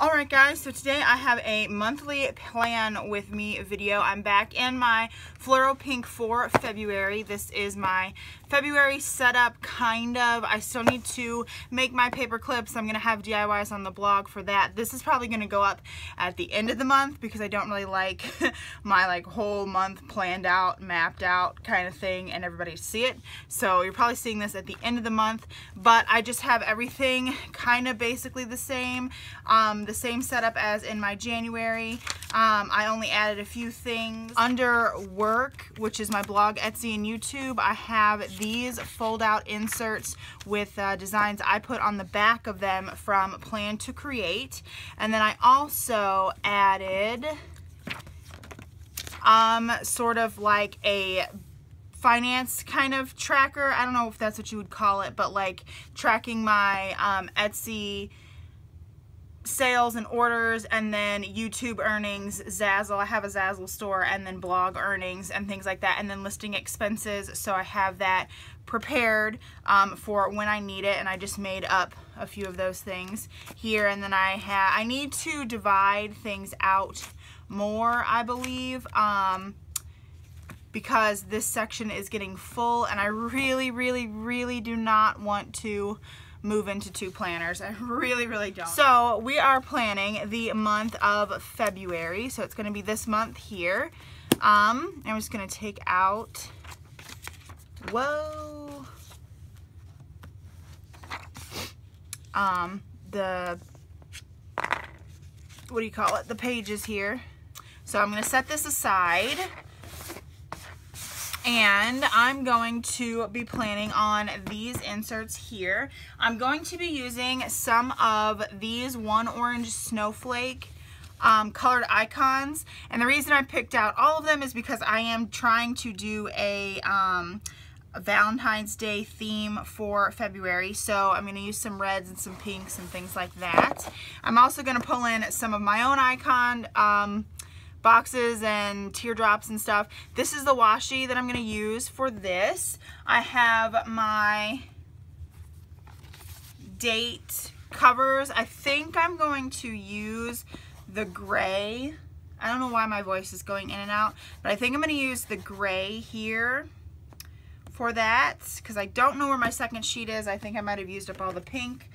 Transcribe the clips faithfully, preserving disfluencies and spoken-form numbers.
Alright guys, so today I have a monthly plan with me video. I'm back in my floral pink for February. This is my February setup, kind of. I still need to make my paper clips. I'm going to have D I Ys on the blog for that. This is probably going to go up at the end of the month because I don't really like my like whole month planned out, mapped out kind of thing and everybody see it. So you're probably seeing this at the end of the month, but I just have everything kind of basically the same. Um, the same setup as in my January. Um, I only added a few things. Under work, which is my blog, Etsy, and YouTube, I have these fold-out inserts with uh, designs I put on the back of them from Plan to Create. And then I also added um, sort of like a finance kind of tracker. I don't know if that's what you would call it, but like tracking my um, Etsy sales and orders, and then YouTube earnings, Zazzle, I have a Zazzle store, and then blog earnings and things like that, and then listing expenses. So I have that prepared um, for when I need it, and I just made up a few of those things here. And then I have, I need to divide things out more, I believe, um, because this section is getting full, and I really, really, really do not want to move into two planners. I really, really don't. So we are planning the month of February. So it's going to be this month here. Um, I'm just going to take out, whoa, um, the, what do you call it? The pages here. So I'm going to set this aside. And I'm going to be planning on these inserts here. I'm going to be using some of these One Orange Snowflake um, colored icons. And the reason I picked out all of them is because I am trying to do a, um, a Valentine's Day theme for February. So I'm going to use some reds and some pinks and things like that. I'm also going to pull in some of my own icon um, boxes and teardrops and stuff. This is the washi that I'm going to use for this. I have my date covers. I think I'm going to use the gray. I don't know why my voice is going in and out, but I think I'm going to use the gray here for that because I don't know where my second sheet is. I think I might have used up all the pink.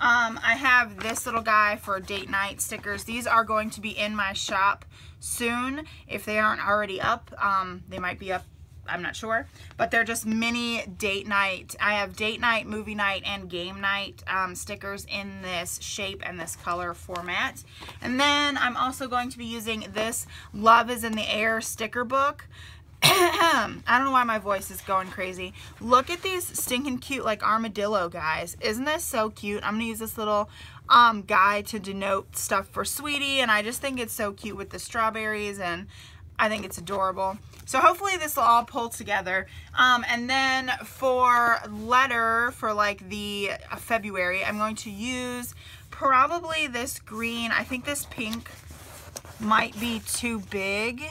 Um, I have this little guy for date night stickers. These are going to be in my shop soon. If they aren't already up, um, they might be up, I'm not sure. But they're just mini date night. I have date night, movie night, and game night um, stickers in this shape and this color format. And then I'm also going to be using this Love is in the Air sticker book. I don't know why my voice is going crazy. Look at these stinking cute like armadillo guys. Isn't this so cute? I'm gonna use this little um, guy to denote stuff for Sweetie, and I just think it's so cute with the strawberries, and I think it's adorable. So hopefully this will all pull together. Um, and then for letter, for like the uh, February, I'm going to use probably this green. I think this pink might be too big.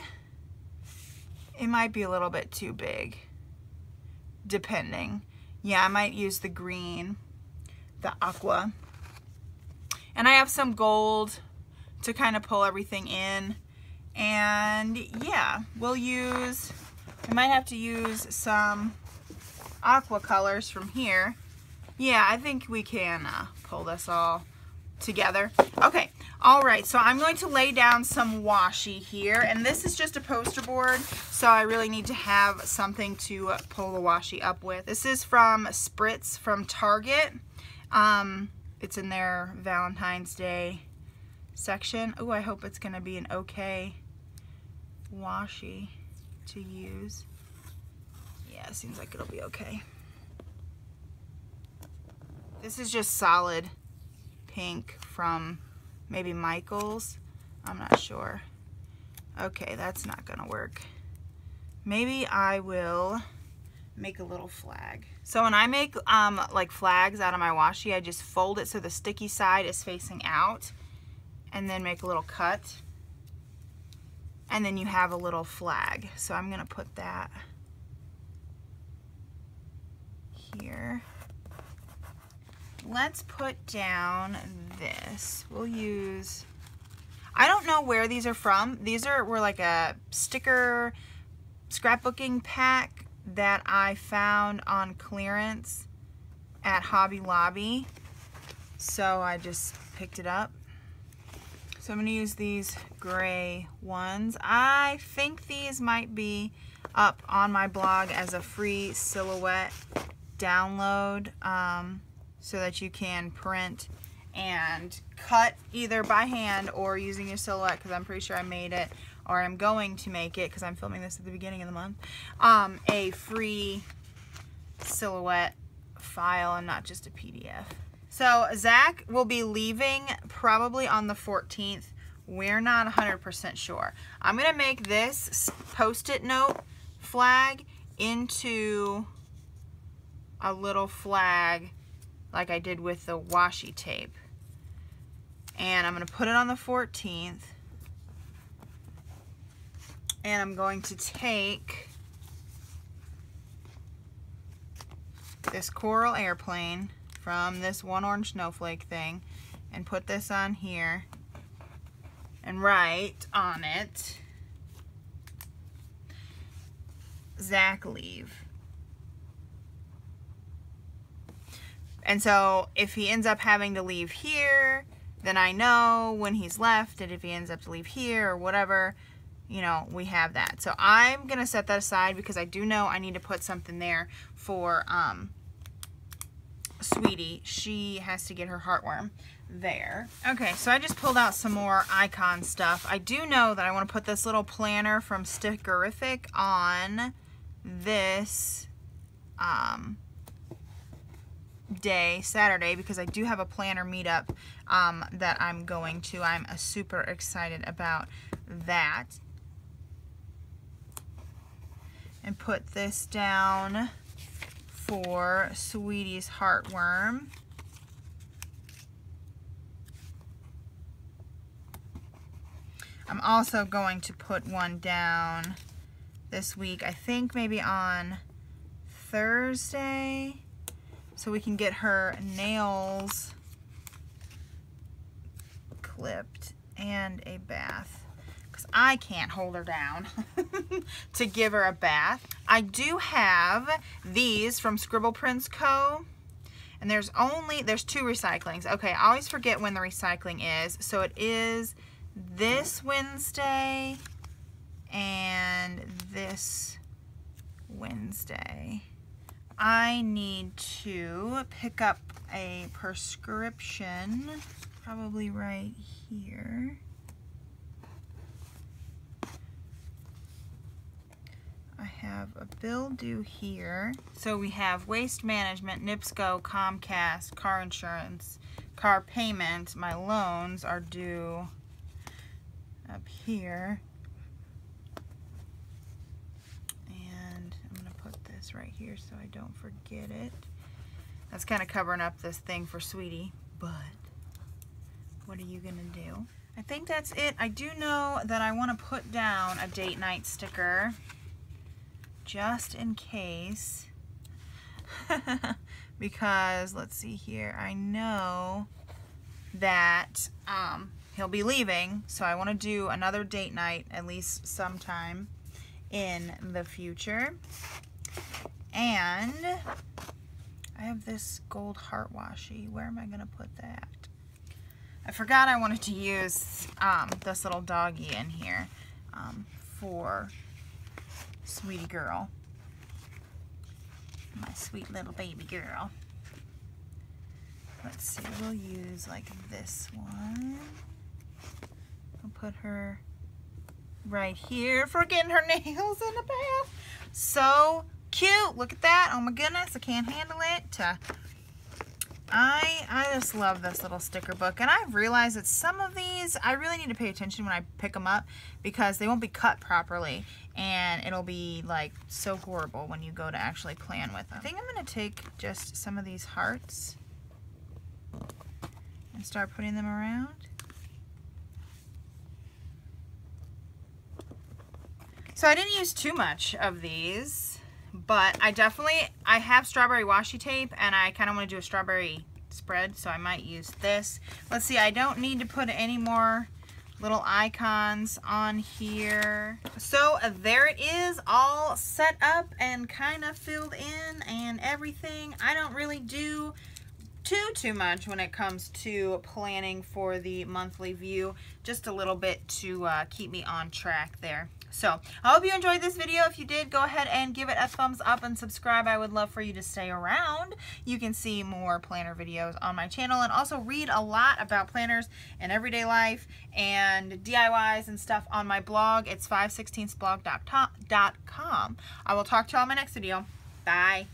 It might be a little bit too big, depending. Yeah, I might use the green, the aqua. And I have some gold to kind of pull everything in. And yeah, we'll use, I might have to use some aqua colors from here. Yeah, I think we can uh, pull this all together. Okay, all right, so I'm going to lay down some washi here, and this is just a poster board, so I really need to have something to pull the washi up with. This is from Spritz from Target. Um, it's in their Valentine's Day section. Oh, I hope it's going to be an okay washi to use. Yeah, it seems like it'll be okay. This is just solid pink from maybe Michael's. I'm not sure. Okay, that's not gonna work. Maybe I will make a little flag. So when I make um, like flags out of my washi, I just fold it so the sticky side is facing out, and then make a little cut, and then you have a little flag. So I'm gonna put that here. let's put down this. We'll use, I don't know where these are from. These are were like a sticker scrapbooking pack that I found on clearance at Hobby Lobby. So I just picked it up. So I'm gonna use these gray ones. I think these might be up on my blog as a free silhouette download, um, so that you can print and cut either by hand or using your silhouette, because I'm pretty sure I made it, or I'm going to make it, because I'm filming this at the beginning of the month, um, a free silhouette file and not just a P D F. So Zach will be leaving probably on the fourteenth. We're not one hundred percent sure. I'm gonna make this post-it note flag into a little flag like I did with the washi tape. And I'm gonna put it on the fourteenth. And I'm going to take this coral airplane from this one orange snowflake thing and put this on here and write on it, Zach leave. And so if he ends up having to leave here, then I know when he's left, and if he ends up to leave here or whatever, you know, we have that. So I'm gonna set that aside because I do know I need to put something there for um, Sweetie. She has to get her heartworm there. Okay, so I just pulled out some more icon stuff. I do know that I want to put this little planner from Stickerific on this um, day, Saturday, because I do have a planner meetup um, that I'm going to. I'm uh, super excited about that. And put this down for Sweetie's heartworm. I'm also going to put one down this week, I think maybe on Thursday, so we can get her nails clipped and a bath, because I can't hold her down to give her a bath. I do have these from Scribble Prints Co. And there's only, there's two recyclings. Okay, I always forget when the recycling is, so it is this Wednesday and this Wednesday. I need to pick up a prescription, probably right here. I have a bill due here. So we have waste management, NIPSCO, Comcast, car insurance, car payment. My loans are due up here, and I'm gonna put this right here so I don't forget it. That's kind of covering up this thing for Sweetie, but what are you gonna do? I think that's it. I do know that I want to put down a date night sticker just in case because let's see here, I know that um, he'll be leaving, so I want to do another date night at least sometime in the future. And I have this gold heart washi. Where am I gonna put that? I forgot I wanted to use um, this little doggy in here um, for Sweetie girl, my sweet little baby girl. Let's see, we'll use like this one. I'll put her right here for getting her nails in the bath. So cute, look at that. Oh my goodness, I can't handle it. I, I just love this little sticker book, and I've realized that some of these, I really need to pay attention when I pick them up because they won't be cut properly, and it'll be like so horrible when you go to actually plan with them. I think I'm gonna take just some of these hearts and start putting them around. So I didn't use too much of these, but I definitely, I have strawberry washi tape, and I kind of want to do a strawberry spread, so I might use this. Let's see, I don't need to put any more little icons on here. So uh, there it is, all set up and kind of filled in and everything. I don't really do too too much when it comes to planning for the monthly view, just a little bit to uh, keep me on track there. So I hope you enjoyed this video. If you did, go ahead and give it a thumbs up and subscribe. I would love for you to stay around. You can see more planner videos on my channel and also read a lot about planners and everyday life and D I Ys and stuff on my blog. It's five sixteenths blog dot com. I will talk to you all in my next video. Bye.